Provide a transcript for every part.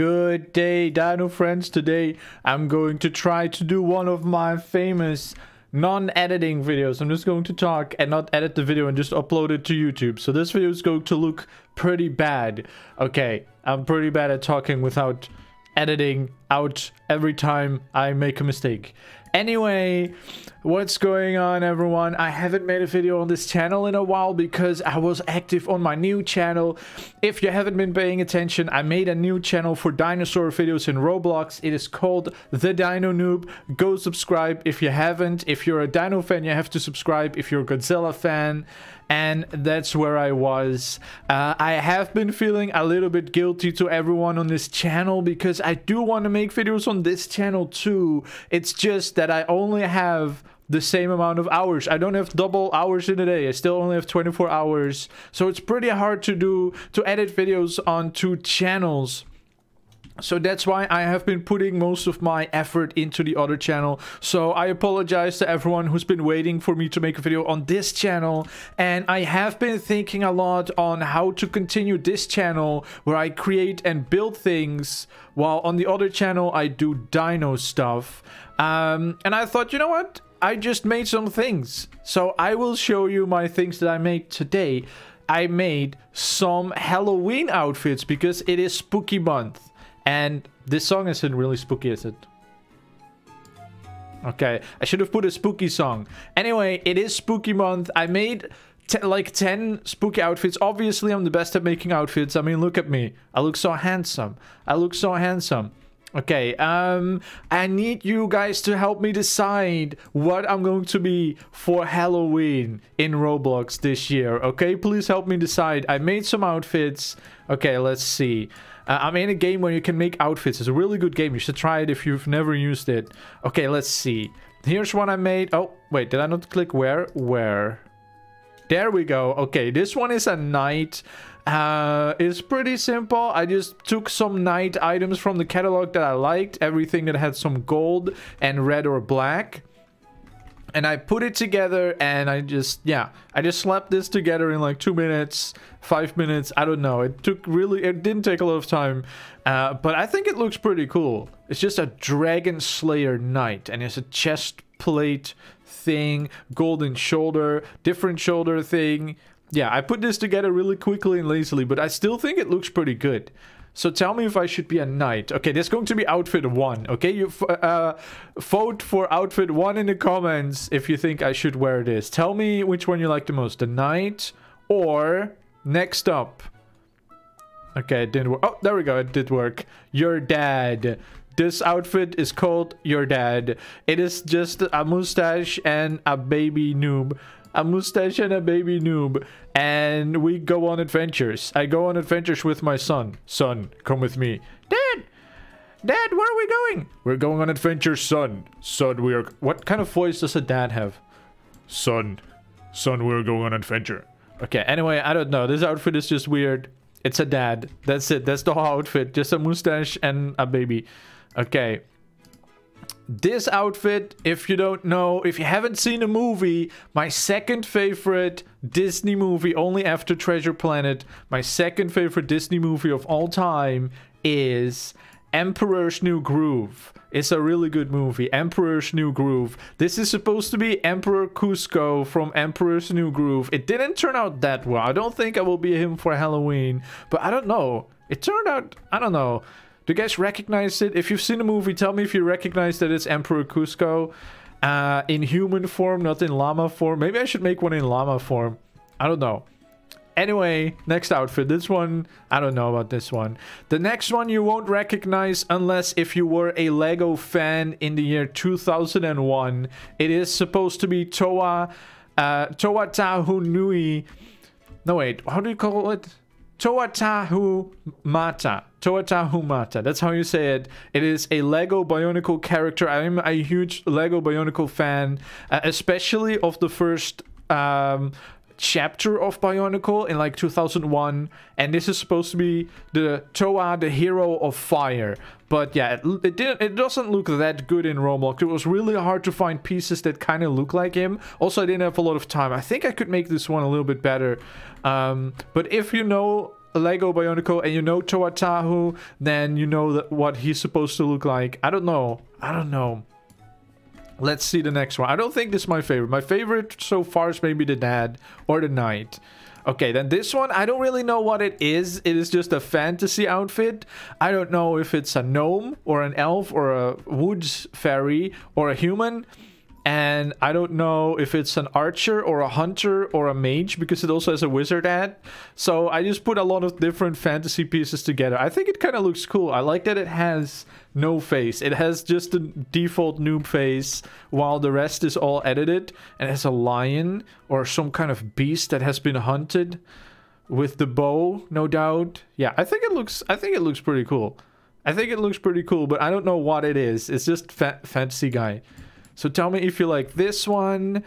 Good day, Dino friends. Today I'm going to try to do one of my famous non-editing videos. I'm just going to talk and not edit the video and just upload it to YouTube. So this video is going to look pretty bad. Okay, I'm pretty bad at talking without editing out every time I make a mistake. Anyway, what's going on, everyone? I haven't made a video on this channel in a while because I was active on my new channel. If you haven't been paying attention, I made a new channel for dinosaur videos in Roblox. It is called The Dino Noob. Go subscribe if you haven't. If you're a dino fan, you have to subscribe. If you're a Godzilla fan. And that's where I was. I have been feeling a little bit guilty to everyone on this channel because I do want to make videos on this channel too. It's just that I only have the same amount of hours. I don't have double hours in a day. I still only have 24 hours. So it's pretty hard to edit videos on two channels. So that's why I have been putting most of my effort into the other channel. So I apologize to everyone who's been waiting for me to make a video on this channel. And I have been thinking a lot on how to continue this channel where I create and build things, while on the other channel I do dino stuff. And I thought, you know what? I just made some things. So I will show you my things that I made today. I made some Halloween outfits because it is spooky month. And this song isn't really spooky, is it? Okay, I should have put a spooky song. Anyway, it is spooky month. I made like 10 spooky outfits. Obviously, I'm the best at making outfits. I mean, look at me. I look so handsome. I look so handsome. Okay, I need you guys to help me decide what I'm going to be for Halloween in Roblox this year. Okay, please help me decide. I made some outfits. Okay, let's see. I'm in a game where you can make outfits. It's a really good game. You should try it if you've never used it. Okay, let's see. Here's one I made. Oh, wait, did I not click where? Where? There we go. Okay, this one is a knight. It's pretty simple. I just took some knight items from the catalog that I liked. Everything that had some gold and red or black. And I put it together and I just slapped this together in like 2 minutes, 5 minutes. I don't know. It didn't take a lot of time. But I think it looks pretty cool. It's just a Dragon Slayer Knight. And it's a chest plate thing, golden shoulder, different shoulder thing. Yeah, I put this together really quickly and lazily, but I still think it looks pretty good. So tell me if I should be a knight. Okay, there's going to be outfit 1. Okay, you vote for outfit 1 in the comments if you think I should wear this. Tell me which one you like the most, the knight or next up. Okay, it didn't work. Oh, there we go. It did work. Your dad. This outfit is called Your Dad. It is just a mustache and a baby noob. A mustache and a baby noob, and we go on adventures. I go on adventures with my son. Son, come with me. Dad! Dad, where are we going? We're going on adventures, son. Son, we are... What kind of voice does a dad have? Son. Son, we're going on adventure. Okay, anyway, I don't know. This outfit is just weird. It's a dad. That's it. That's the whole outfit. Just a mustache and a baby. Okay. This outfit, if you don't know, if you haven't seen a movie, my second favorite Disney movie, only after Treasure Planet, my second favorite Disney movie of all time is Emperor's New Groove. It's a really good movie, Emperor's New Groove. This is supposed to be Emperor Kuzco from Emperor's New Groove. It didn't turn out that well. I don't think I will be him for Halloween, but I don't know. It turned out, I don't know. Do you guys recognize it? If you've seen the movie, tell me if you recognize that it's Emperor Kuzco in human form, not in llama form. Maybe I should make one in llama form. I don't know. Anyway, next outfit. This one, I don't know about this one. The next one you won't recognize unless if you were a Lego fan in the year 2001. It is supposed to be Toa Tahu Nui. No, wait. How do you call it? Toa Tahu Mata. Toa Tahu Mata. That's how you say it. It is a Lego Bionicle character. I am a huge Lego Bionicle fan, especially of the first chapter of Bionicle in like 2001. And this is supposed to be the Toa, the hero of fire. But yeah, it doesn't look that good in Roblox. It was really hard to find pieces that kind of look like him. Also, I didn't have a lot of time. I think I could make this one a little bit better. But if you know Lego Bionicle and you know Toa Tahu, then you know that what he's supposed to look like. I don't know. Let's see the next one. I don't think this is my favorite. My favorite so far is maybe the dad or the knight. Okay, then this one, I don't really know what it is. It is just a fantasy outfit. I don't know if it's a gnome or an elf or a woods fairy or a human. And I don't know if it's an archer or a hunter or a mage, because it also has a wizard hat. So I just put a lot of different fantasy pieces together. I think it kind of looks cool. I like that it has no face. It has just the default noob face while the rest is all edited. And it has a lion or some kind of beast that has been hunted with the bow, no doubt. Yeah, I think it looks pretty cool. But I don't know what it is. It's just fantasy guy. So tell me if you like this one.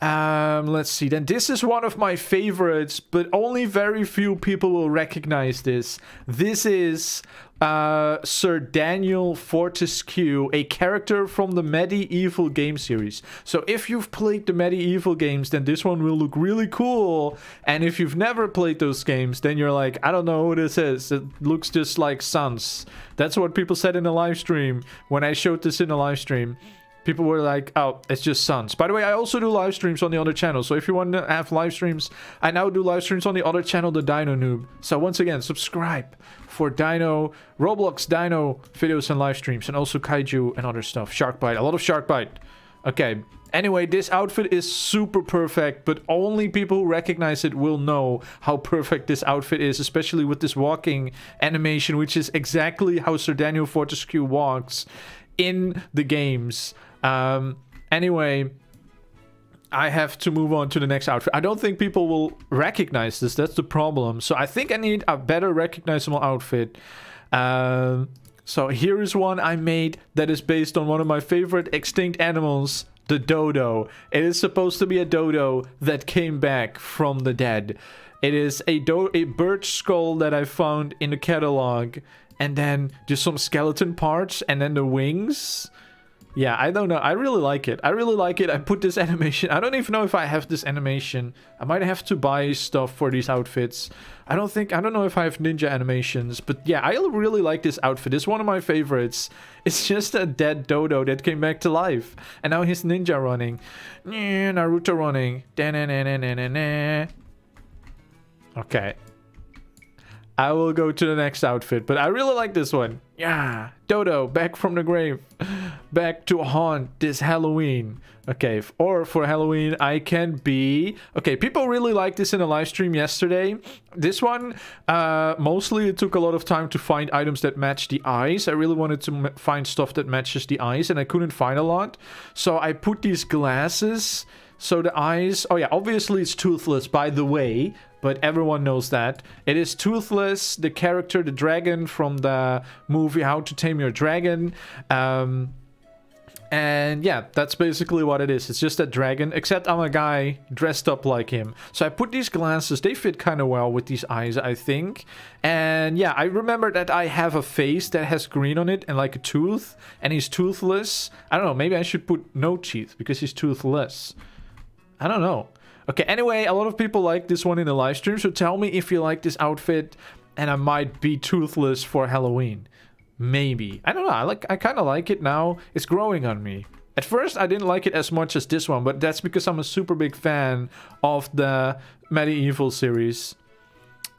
Let's see. Then this is one of my favorites, but only very few people will recognize this. This is Sir Daniel Fortescue, a character from the MediEvil game series. So if you've played the MediEvil games, then this one will look really cool. And if you've never played those games, then you're like, I don't know who this is. It looks just like Sans. That's what people said in the live stream when I showed this in the live stream. People were like, oh, it's just Sans. By the way, I also do live streams on the other channel. So if you want to have live streams, I now do live streams on the other channel, The Dino Noob. So once again, subscribe for Dino, Roblox Dino videos and live streams. And also Kaiju and other stuff. Sharkbite, a lot of Sharkbite. Okay. Anyway, this outfit is super perfect, but only people who recognize it will know how perfect this outfit is, especially with this walking animation, which is exactly how Sir Daniel Fortescue walks in the games. Anyway, I have to move on to the next outfit. I don't think people will recognize this. That's the problem. So I think I need a better recognizable outfit. So here is one I made that is based on one of my favorite extinct animals, the dodo. It is supposed to be a dodo that came back from the dead. It is a bird skull that I found in the catalog, and then just some skeleton parts, and then the wings. Yeah, I don't know. I really like it. I put this animation. I don't even know if I have this animation. I might have to buy stuff for these outfits. I don't know if I have ninja animations. But yeah, I really like this outfit. It's one of my favorites. It's just a dead dodo that came back to life. And now he's ninja running. Naruto running. Okay. I will go to the next outfit. But I really like this one. Yeah. Dodo, back from the grave. Back to haunt this Halloween. Okay, or for Halloween I can be... Okay, people really liked this in a live stream yesterday. This one, mostly it took a lot of time to find items that match the eyes. I really wanted to find stuff that matches the eyes, and I couldn't find a lot. So I put these glasses, so the eyes... Oh yeah, obviously it's Toothless, by the way. But everyone knows that. It is Toothless, the character, the dragon from the movie How to Tame Your Dragon. And yeah, that's basically what it is. It's just a dragon, except I'm a guy dressed up like him. So I put these glasses. They fit kind of well with these eyes, I think. And yeah, I remember that I have a face that has green on it and like a tooth. And he's toothless. I don't know. Maybe I should put no teeth because he's toothless. I don't know. Okay, anyway, a lot of people like this one in the live stream. So tell me if you like this outfit. And I might be toothless for Halloween. Maybe. I don't know. I kind of like it now. It's growing on me. At first, I didn't like it as much as this one, but that's because I'm a super big fan of the MediEvil series.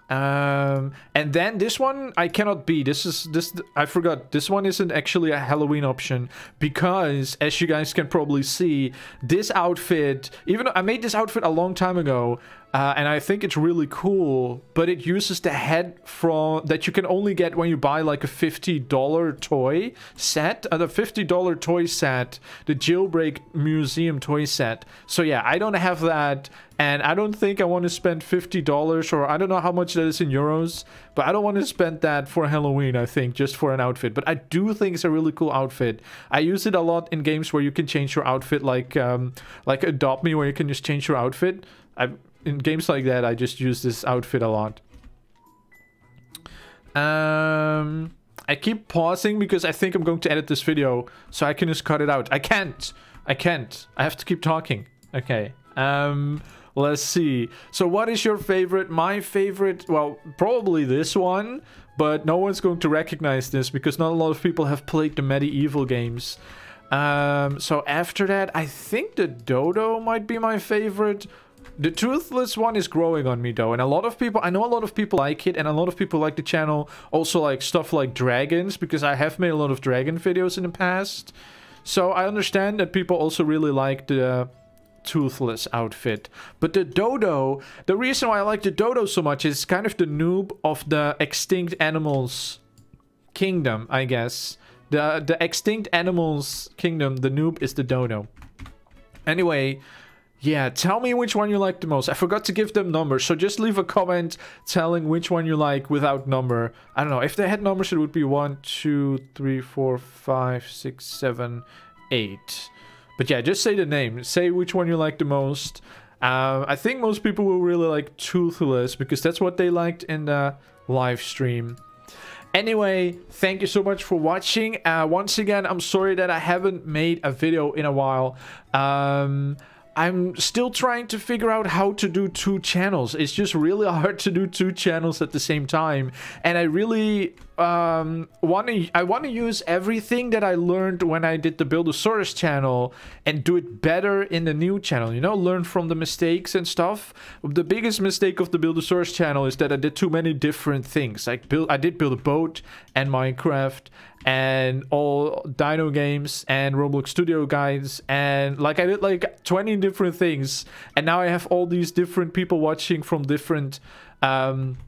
And then this one I cannot be. I forgot. This one isn't actually a Halloween option because, as you guys can probably see, this outfit, even though I made this outfit a long time ago, and I think it's really cool, but it uses the head from that you can only get when you buy like a $50 toy set, the $50 toy set, the Jailbreak Museum toy set. So yeah, I don't have that. And I don't think I want to spend $50, or I don't know how much that is in euros, but I don't want to spend that for Halloween, I think, just for an outfit. But I do think it's a really cool outfit. I use it a lot in games where you can change your outfit, like Adopt Me, where you can just change your outfit. In games like that, I just use this outfit a lot. I keep pausing because I think I'm going to edit this video, so I can just cut it out. I can't. I have to keep talking. Okay. Let's see. So what is your favorite? My favorite, well, probably this one, but no one's going to recognize this because not a lot of people have played the MediEvil games. So after that, I think the Dodo might be my favorite. The Toothless one is growing on me though, and a lot of people, I know a lot of people like it, and a lot of people like the channel also like stuff like dragons, because I have made a lot of dragon videos in the past. So I understand that people also really like the Toothless outfit. But the Dodo, the reason why I like the Dodo so much is kind of the noob of the extinct animals kingdom, I guess. The extinct animals kingdom, the noob is the Dodo. Anyway, yeah, tell me which one you like the most. I forgot to give them numbers, so just leave a comment telling which one you like without number. I don't know, if they had numbers it would be 1, 2, 3, 4, 5, 6, 7, 8. But yeah, just say the name, say which one you like the most. I think most people will really like Toothless because that's what they liked in the live stream. Anyway, thank you so much for watching. Once again, I'm sorry that I haven't made a video in a while. I'm still trying to figure out how to do two channels. It's just really hard to do two channels at the same time. And I really want to use everything that I learned when I did the Buildosaurus channel and do it better in the new channel. You know, learn from the mistakes and stuff. The biggest mistake of the Buildosaurus channel is that I did too many different things. Like I did build a boat and Minecraft and all dino games and Roblox studio guides, and like I did like 20 different things, and now I have all these different people watching from different that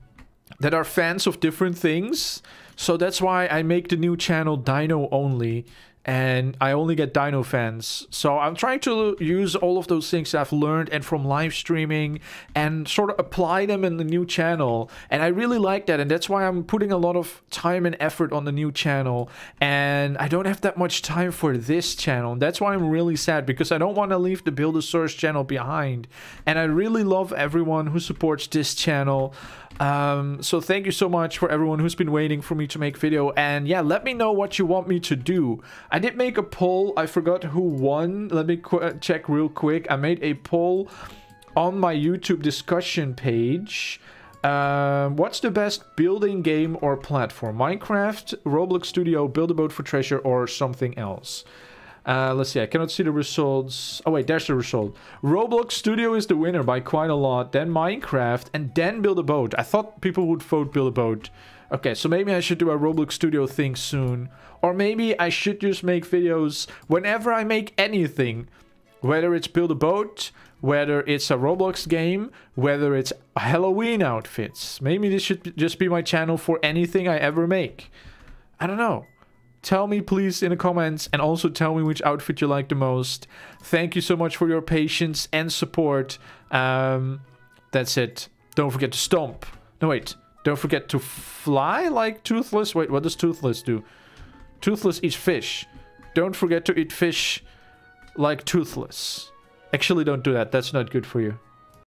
are fans of different things. So that's why I make the new channel dino only, and I only get dino fans. So I'm trying to use all of those things I've learned and from live streaming and sort of apply them in the new channel. And I really like that, and that's why I'm putting a lot of time and effort on the new channel. And I don't have that much time for this channel. That's why I'm really sad, because I don't want to leave the Buildosaurus channel behind. And I really love everyone who supports this channel. So thank you so much for everyone who's been waiting for me to make video. And yeah, let me know what you want me to do. I did make a poll. I forgot who won. Let me check real quick. I made a poll on my YouTube discussion page. What's the best building game or platform? Minecraft, Roblox Studio, Build a Boat for Treasure, or something else? Let's see, I cannot see the results. Oh wait, there's the result. Roblox Studio is the winner by quite a lot, then Minecraft, and then Build a Boat. I thought people would vote Build a Boat. Okay, so maybe I should do a Roblox Studio thing soon. Or maybe I should just make videos whenever I make anything. Whether it's Build a Boat, whether it's a Roblox game, whether it's Halloween outfits. Maybe this should just be my channel for anything I ever make. I don't know. Tell me please in the comments, and also tell me which outfit you like the most. Thank you so much for your patience and support. That's it. Don't forget to stomp. No, wait. Don't forget to fly like Toothless. Wait, what does Toothless do? Toothless eats fish. Don't forget to eat fish like Toothless. Actually, don't do that. That's not good for you.